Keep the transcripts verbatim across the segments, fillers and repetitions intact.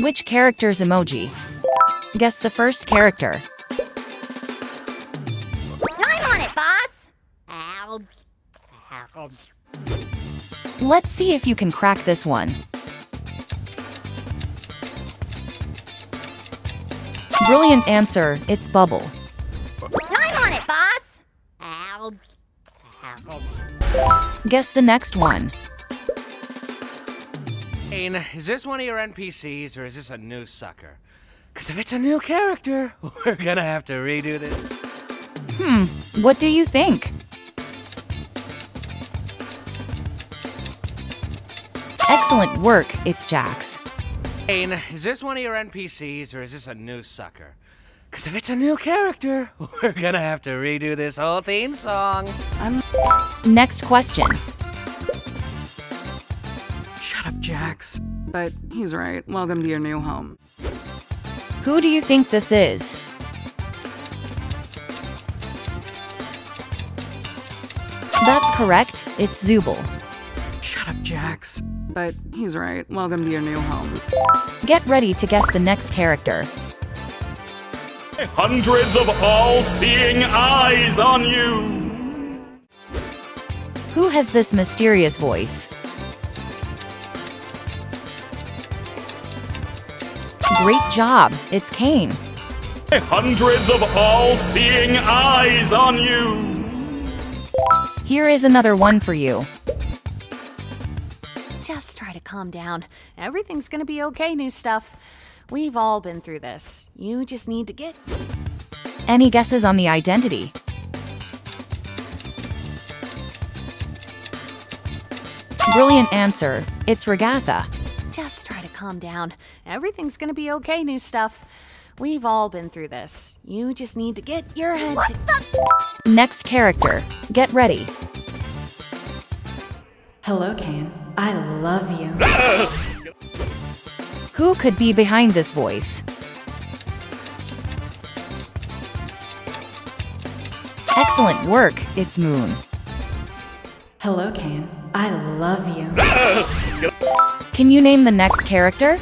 Which character's emoji? Guess the first character. I'm on it, boss! Let's see if you can crack this one. Brilliant answer, it's Bubble. I'm on it, boss! Guess the next one. Caine, is this one of your N P Cs or is this a new sucker? Because if it's a new character, we're gonna have to redo this. Hmm, what do you think? Excellent work, it's Jax. Caine, is this one of your N P Cs or is this a new sucker? Because if it's a new character, we're gonna have to redo this whole theme song. I'm... Next question. Shut up, Jax. But he's right. Welcome to your new home. Who do you think this is? That's correct. It's Zooble. Shut up, Jax. But he's right. Welcome to your new home. Get ready to guess the next character. Hundreds of all-seeing eyes on you! Who has this mysterious voice? Great job, it's Caine. Hundreds of all-seeing eyes on you! Here is another one for you. Just try to calm down. Everything's gonna be okay, new stuff. We've all been through this. You just need to get... Any guesses on the identity? Brilliant answer. It's Ragatha. Just try to calm down. Everything's gonna be okay, new stuff. We've all been through this. You just need to get your head... What the... Next character. Get ready. Hello, Caine. I love you. Who could be behind this voice? Excellent work, it's Moon. Hello, Caine. I love you. Can you name the next character?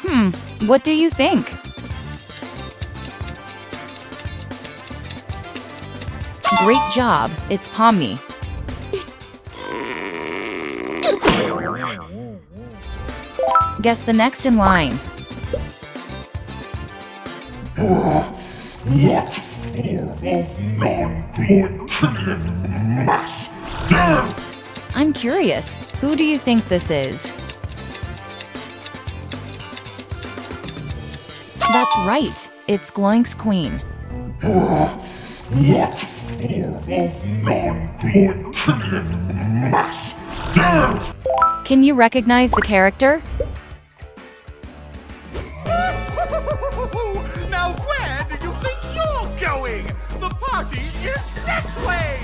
Hmm, what do you think? Great job, it's Pomni. Guess the next in line. What form of non-Gloinkinian mass death? I'm curious, who do you think this is? That's right, it's Gloinks Queen. What? Can you recognize the character? Now where do you think you're going? The party is this way!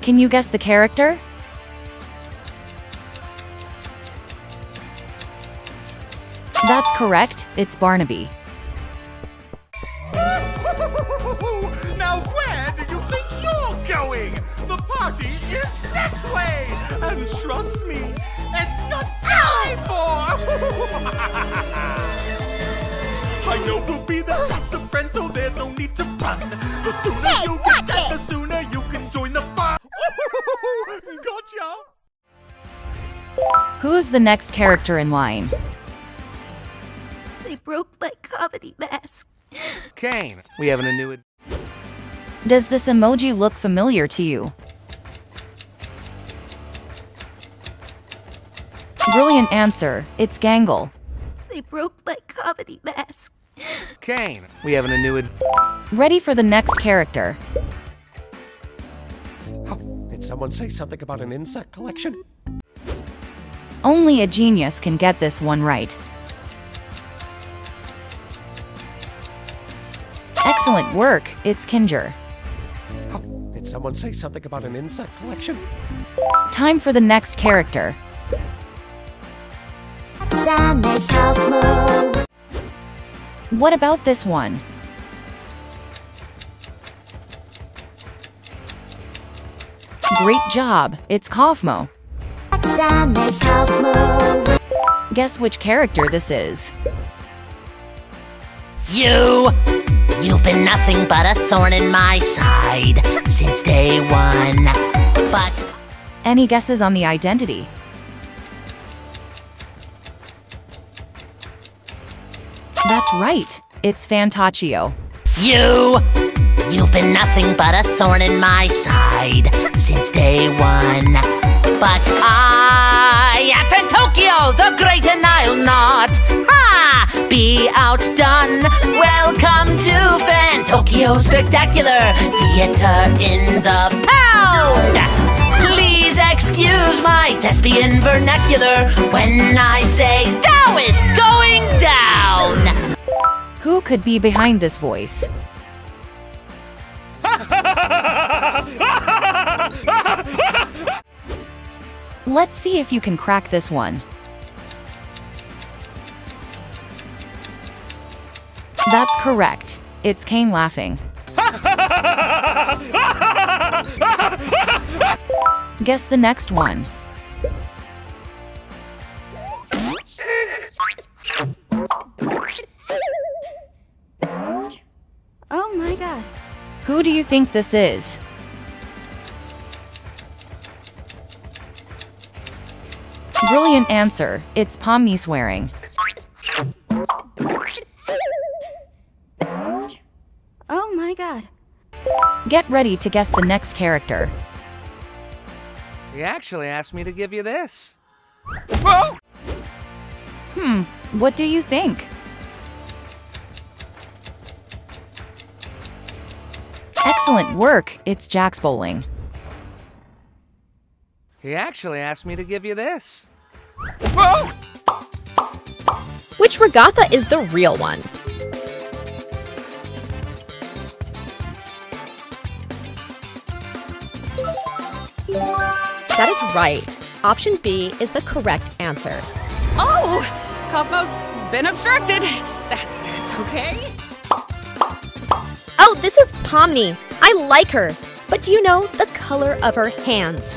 Can you guess the character? That's correct, it's Barnaby. Now where do you think you're going? The party is this way! And trust me, it's to die for! I know we'll be the best of friends, so there's no need to run. The sooner hey, you get dead, the sooner you can join the fun! Gotcha! Who's the next character in line? They broke my comedy mask. Caine, we have an annuity. Does this emoji look familiar to you? Brilliant answer, it's Gangle. They broke my comedy mask. Caine, we have an annuity. Ready for the next character. Oh, did someone say something about an insect collection? Only a genius can get this one right. Excellent work, it's Kinger. Oh, did someone say something about an insect collection? Time for the next character. What about this one? Great job, it's Kaufmo. Guess which character this is? You! You've been nothing but a thorn in my side since day one, but... Any guesses on the identity? That's right, it's Fantoccio. You! You've been nothing but a thorn in my side since day one, but I am Fantoccio, the great and I'll not, ha! Be outdone. Welcome to Fantoccio Spectacular Theater in the Pound! Please excuse my thespian vernacular when I say thou is going down! Who could be behind this voice? Let's see if you can crack this one. That's correct. It's Caine laughing. Guess the next one. Oh my god. Who do you think this is? Brilliant answer. It's Pomni swearing. Oh my god. Get ready to guess the next character. He actually asked me to give you this. Whoa! Hmm, what do you think? Excellent work, it's Jax bowling. He actually asked me to give you this. Whoa! Which Ragatha is the real one? That is right. Option B is the correct answer. Oh! Kaufmo's been obstructed. That, that's okay. Oh, this is Pomni. I like her. But do you know the color of her hands?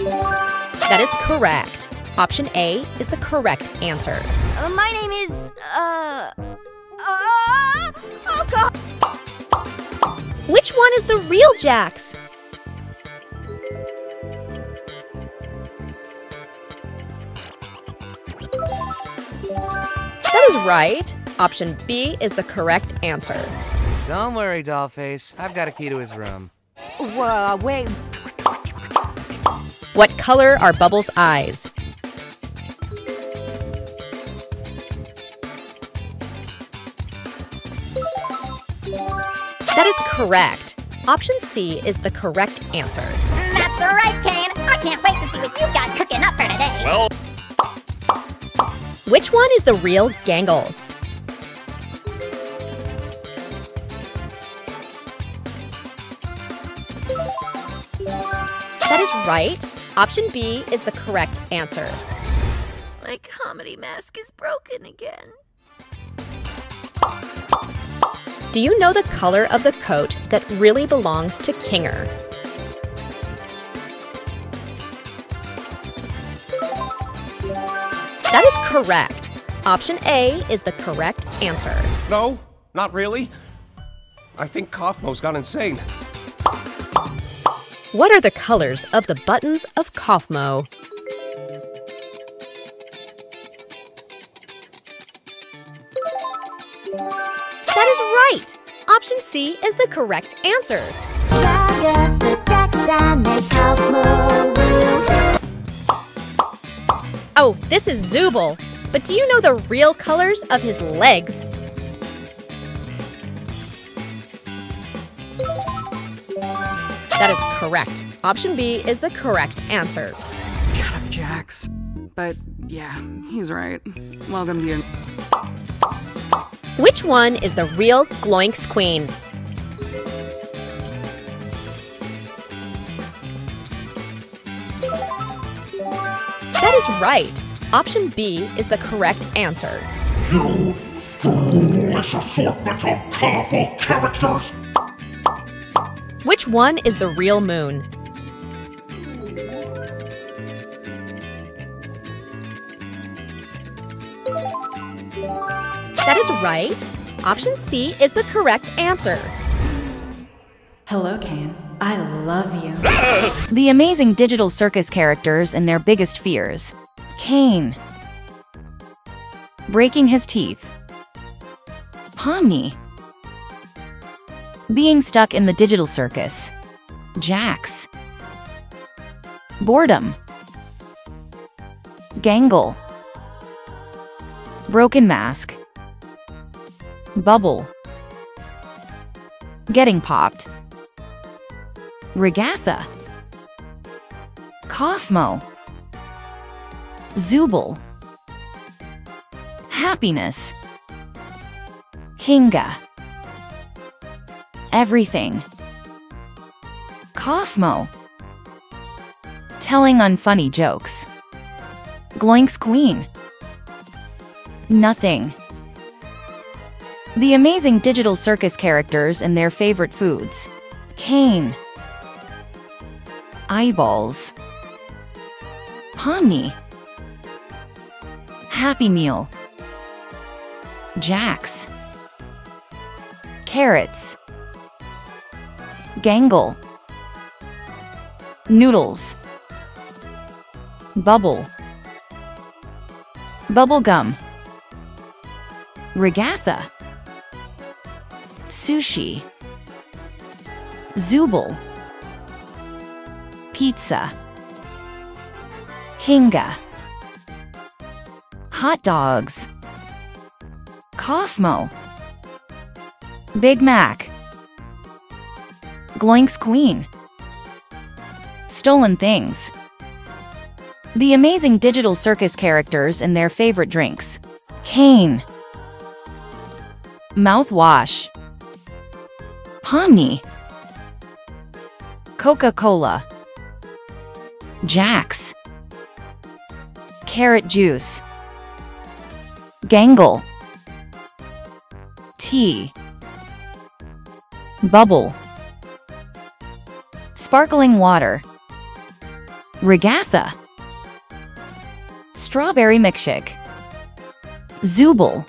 That is correct. Option A is the correct answer. Uh, my name is... Uh, uh, oh god! Which one is the real Jax? That is right. Option B is the correct answer. Don't worry, Dollface. I've got a key to his room. Whoa, wait. What color are Bubble's eyes? That is correct. Option C is the correct answer. That's right, Caine. I can't wait to see what you've got cooking up for today. Well. Which one is the real Gangle? That is right. Option B is the correct answer. My comedy mask is broken again. Do you know the color of the coat that really belongs to Kinger? That is correct. Option A is the correct answer. No, not really. I think Kaufmo's gone insane. What are the colors of the buttons of Kaufmo? That is right! Option C is the correct answer. Oh, this is Zooble. But do you know the real colors of his legs? That is correct. Option B is the correct answer. Shut up, Jax. But yeah, he's right. Welcome to you. Which one is the real Gloinks Queen? That is right. Option B is the correct answer. You foolish assortment of colorful characters! Which one is the real moon? That is right. Option C is the correct answer. Hello, Caine. I love you. The Amazing Digital Circus characters and their biggest fears. Caine. Breaking his teeth. Pomni. Being stuck in the digital circus. Jax. Boredom. Gangle. Broken mask. Bubble. Getting popped. Ragatha. Kaufmo. Zooble. Happiness. Kinger. Everything. Kaufmo. Telling unfunny jokes. Gloinks Queen. Nothing. The Amazing Digital Circus characters and their favorite foods. Caine. Eyeballs. Pomni. Happy Meal. Jax. Carrots. Gangle. Noodles. Bubble. Bubblegum. Ragatha. Sushi. Zooble. Pizza. Kinger. Hot dogs. Kaufmo. Big Mac. Gloinks Queen. Stolen things. The Amazing Digital Circus characters and their favorite drinks. Caine. Mouthwash. Pomni. Coca-Cola. Jax. Carrot juice. Gangle. Tea. Bubble. Sparkling water. Ragatha. Strawberry milkshake. Zooble.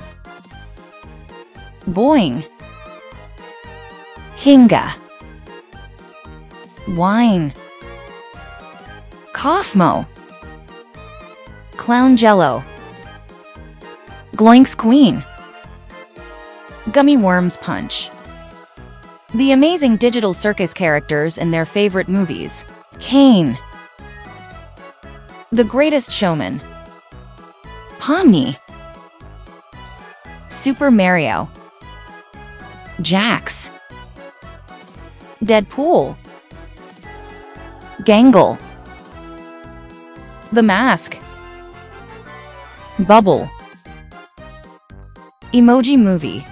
Boing. Kinger. Wine. Kaufmo. Clown Jello. Gloinks Queen. Gummy Worms Punch. The Amazing Digital Circus characters and their favorite movies. Caine. The Greatest Showman. Pomni. Super Mario. Jax. Deadpool. Gangle. The Mask. Bubble. Emoji Movie.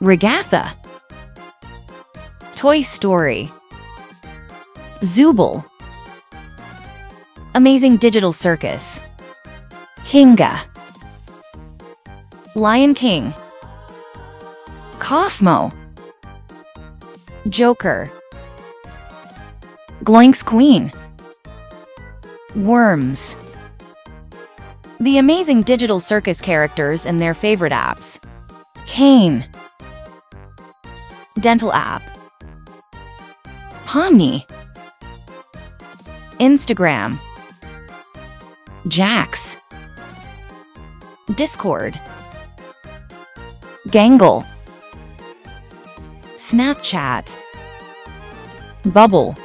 Ragatha. Toy Story. Zooble. Amazing Digital Circus. Kinger. Lion King. Kaufmo. Joker. Gloinks Queen. Worms. The Amazing Digital Circus characters and their favorite apps. Caine. Dental app. Pomni. Instagram. Jax. Discord. Gangle. Snapchat. Bubble.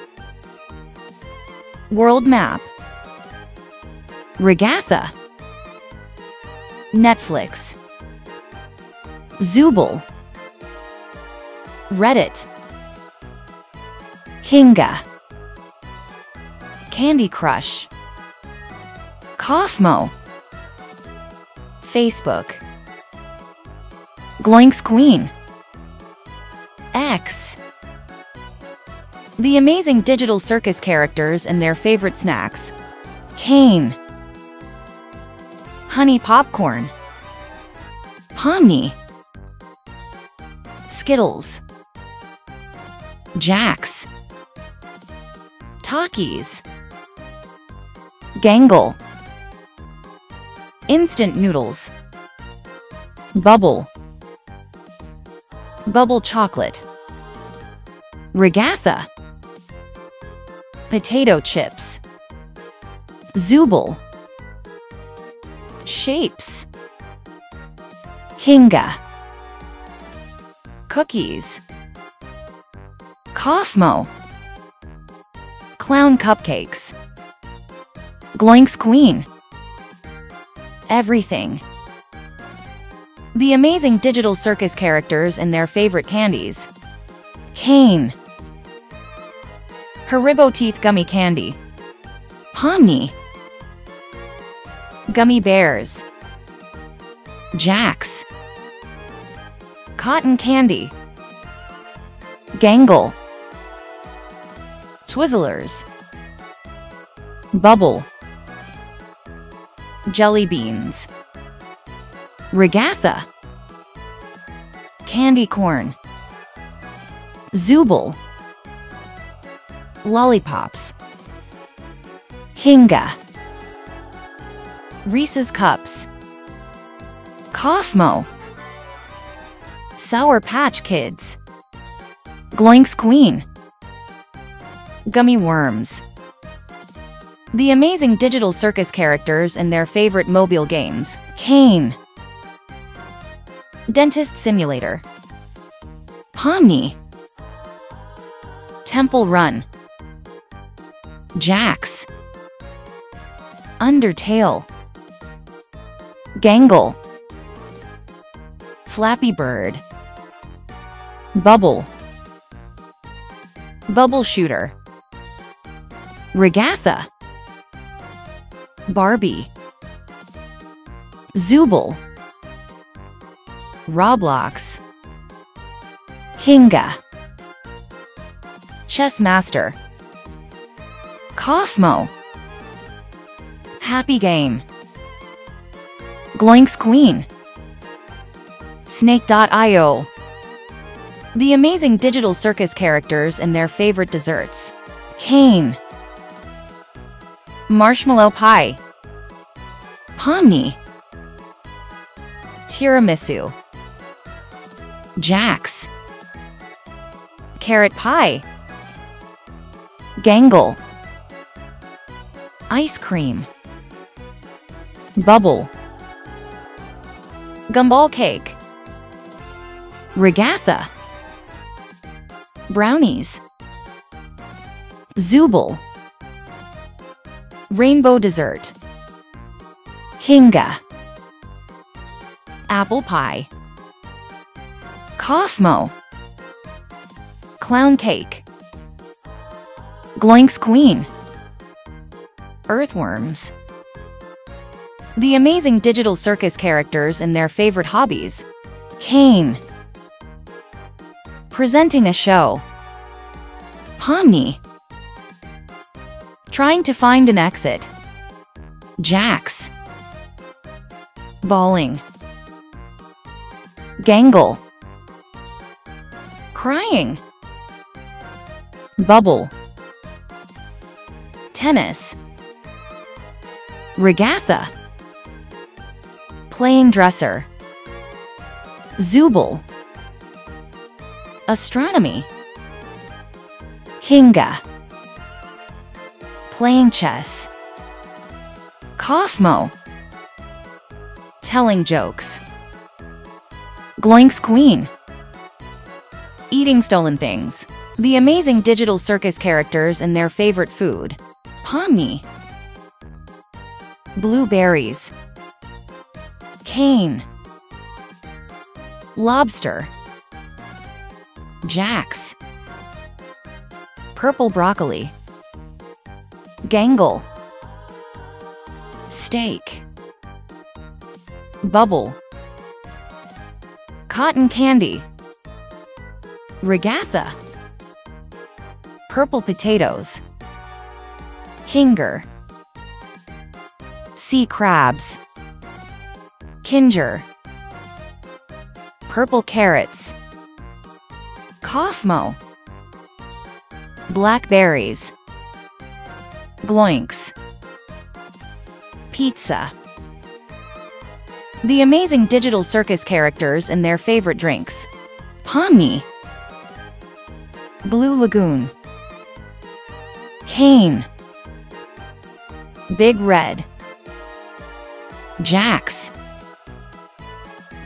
World Map. Ragatha. Netflix. Zooble. Reddit. Kinger. Candy Crush. Kaufmo. Facebook. Gloinks Queen. X. The Amazing Digital Circus characters and their favorite snacks. Caine. Honey Popcorn. Pomni. Skittles. Jax, Takis, Gangle, Instant Noodles, Bubble, Bubble Chocolate, Ragatha, Potato Chips, Zooble, Shapes, Kinger, Cookies, Kaufmo, Clown Cupcakes, Gloinks Queen, Everything. The Amazing Digital Circus characters and their favorite candies. Caine, Haribo Teeth Gummy Candy, Pomni, Gummy Bears, Jax, Cotton Candy, Gangle, Twizzlers, Bubble, Jelly Beans, Ragatha, Candy Corn, Zooble, Lollipops, Kinger, Reese's Cups, Kaufmo, Sour Patch Kids, Gloinks Queen, Gummy Worms. The Amazing Digital Circus characters and their favorite mobile games. Caine, Dentist Simulator, Pomni, Temple Run, Jax, Undertale, Gangle, Flappy Bird, Bubble, Bubble Shooter, Ragatha, Barbie, Zooble, Roblox, Kinger, Chess Master, Kaufmo, Happy Game, Gloinks Queen, Snake dot i o. The Amazing Digital Circus characters and their favorite desserts. Caine, Marshmallow Pie, Pomni, Tiramisu, Jax, Carrot Pie, Gangle, Ice Cream, Bubble, Gumball Cake, Ragatha, Brownies, Zooble, Rainbow Dessert, Kinger, Apple Pie, Kaufmo, Clown Cake, Gloinks Queen, Earthworms. The Amazing Digital Circus characters and their favorite hobbies. Caine, Presenting a show, Pomni, Trying to find an exit, Jax, Bawling, Gangle, Crying, Bubble, Tennis, Ragatha, Plain Dresser, Zooble, Astronomy, Kinger, Playing Chess, Kaufmo, Telling Jokes, Gloinks Queen, Eating Stolen Things. The Amazing Digital Circus characters and their favorite food. Pomni, Blueberries, Caine, Lobster, Jax, Purple Broccoli, Gangle, Steak, Bubble, Cotton Candy, Ragatha, Purple Potatoes, Kinger, Sea Crabs, Kinger, Purple Carrots, Kaufmo, blackberries, Gloinks, pizza. The Amazing Digital Circus characters and their favorite drinks. Pomni, Blue Lagoon, Caine, Big Red, Jax,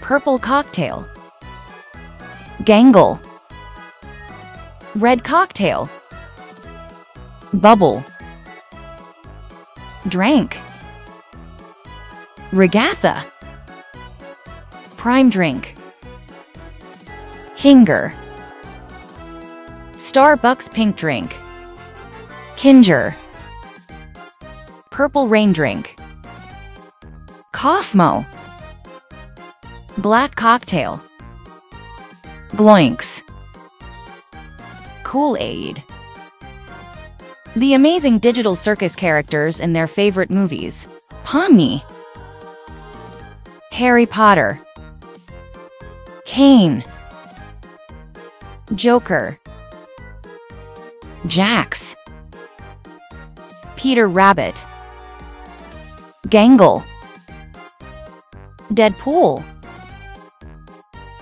Purple Cocktail, Gangle, Red Cocktail, Bubble, Drank, Ragatha, Prime Drink, Kinger, Starbucks Pink Drink, Kinger, Purple Rain Drink, Kaufmo, Black Cocktail, Gloinks, Kool-Aid. The Amazing Digital Circus characters and their favorite movies. Pomni, Harry Potter, Caine, Joker, Jax, Peter Rabbit, Gangle, Deadpool,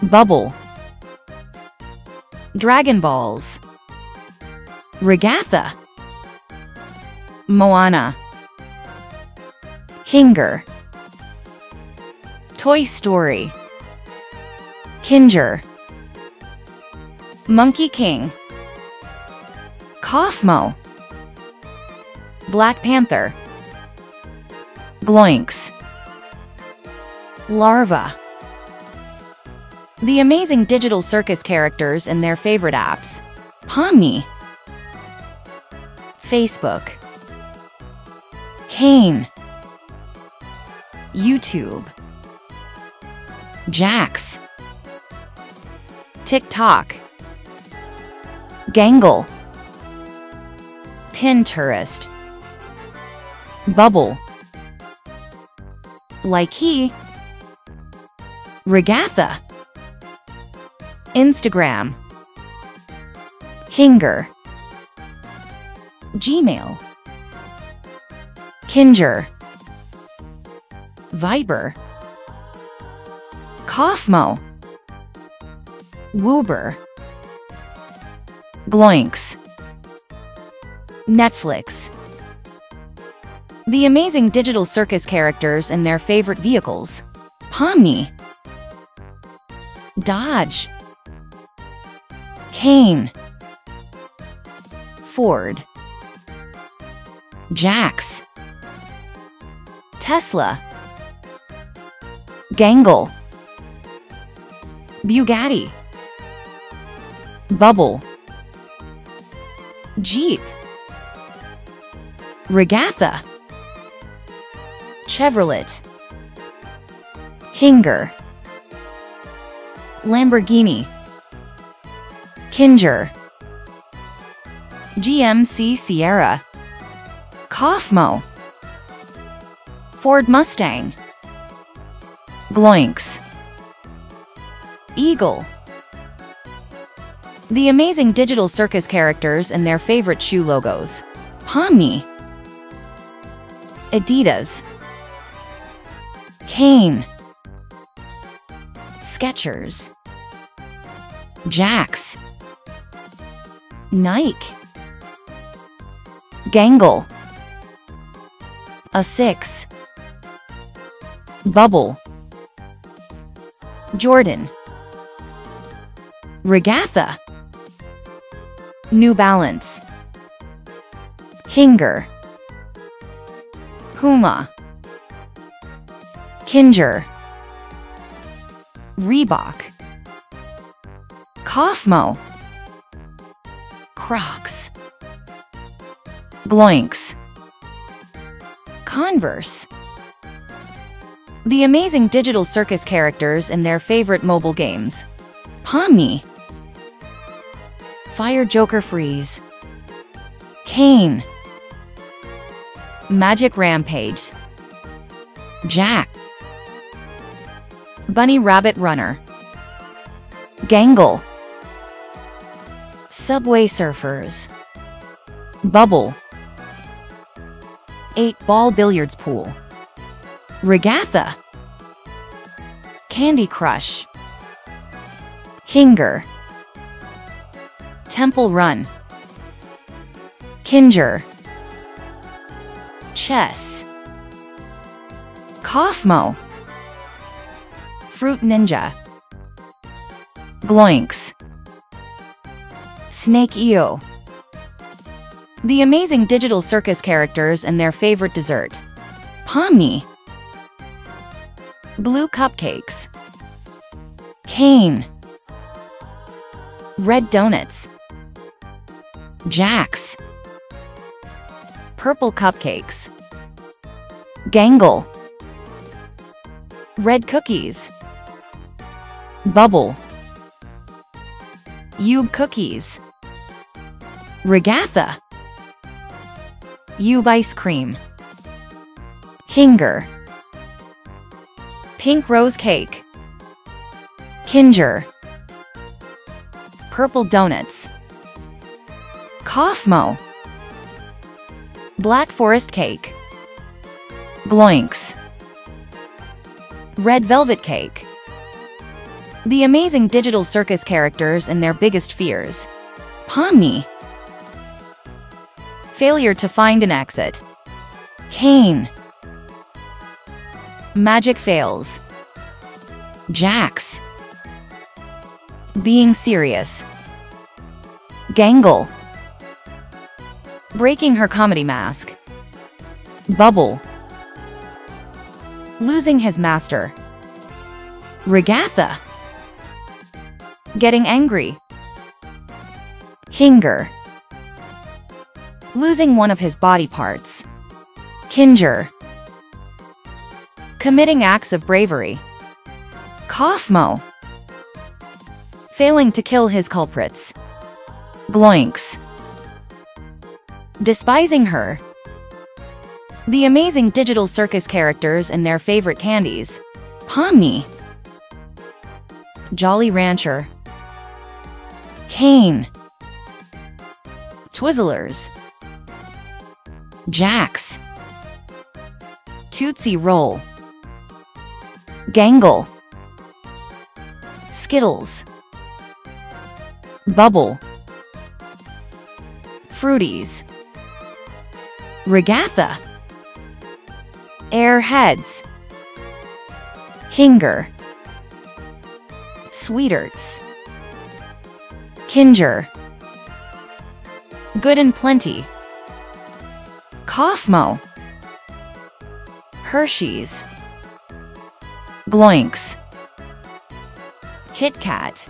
Bubble, Dragon Balls, Ragatha, Moana, Kinger, Toy Story, Kinger, Monkey King, Kaufmo, Black Panther, Gloinks, Larva. The Amazing Digital Circus characters and their favorite apps. Pomni, Facebook, Caine, YouTube, Jax, TikTok, Gangle, Pinterest, Bubble, Likee, Ragatha, Instagram, Kinger, Gmail, Kinger, Viber, Kaufmo, Woober, Gloinks, Netflix. The Amazing Digital Circus characters and their favorite vehicles. Pomni, Dodge, Caine, Ford, Jax, Tesla, Gangle, Bugatti, Bubble, Jeep, Ragatha, Chevrolet, Kinger, Lamborghini, Kinger, G M C Sierra, Kaufmo, Ford Mustang, Gloinks, Eagle. The Amazing Digital Circus characters and their favorite shoe logos. Pomni, Adidas, Caine, Skechers, Jax, Nike, Gangle, A six, Bubble, Jordan, Ragatha, New Balance, Kinger, Puma, Kinger, Reebok, Kaufmo, Crocs, Gloinks, Converse. The Amazing Digital Circus characters and their favorite mobile games. Pomni, Fire Joker Freeze, Caine, Magic Rampage, Jack, Bunny Rabbit Runner, Gangle, Subway Surfers, Bubble. eight ball Billiards Pool. Ragatha. Candy Crush. Kinger. Temple Run. Kinger. Chess. Kaufmo. Fruit Ninja. Gloinks. Snake Eel. The Amazing Digital Circus characters and their favorite dessert. Pomni. Blue Cupcakes. Caine. Red Donuts. Jax. Purple Cupcakes. Gangle. Red Cookies. Bubble. Yube Cookies. Ragatha. Yube Ice Cream. Kinger. Pink Rose Cake. Kinger. Purple Donuts. Kaufmo. Black Forest Cake. Gloinks. Red Velvet Cake. The Amazing Digital Circus characters and their biggest fears. Pomni. Failure to find an exit. Caine. Magic Fails. Jax. Being Serious. Gangle. Breaking her comedy mask. Bubble. Losing his master. Ragatha. Getting Angry. Kinger. Losing one of his body parts. Kinger. Committing acts of bravery. Kaufmo. Failing to kill his culprits. Gloinks. Despising her. The Amazing Digital Circus characters and their favorite candies. Pomni. Jolly Rancher. Caine. Twizzlers. Jax. Tootsie Roll. Gangle. Skittles. Bubble. Fruities. Ragatha. Airheads. Kinger. Sweeterts. Kinger. Good and Plenty. Kaufmo. Hershey's. Gloinks. Kit Kat.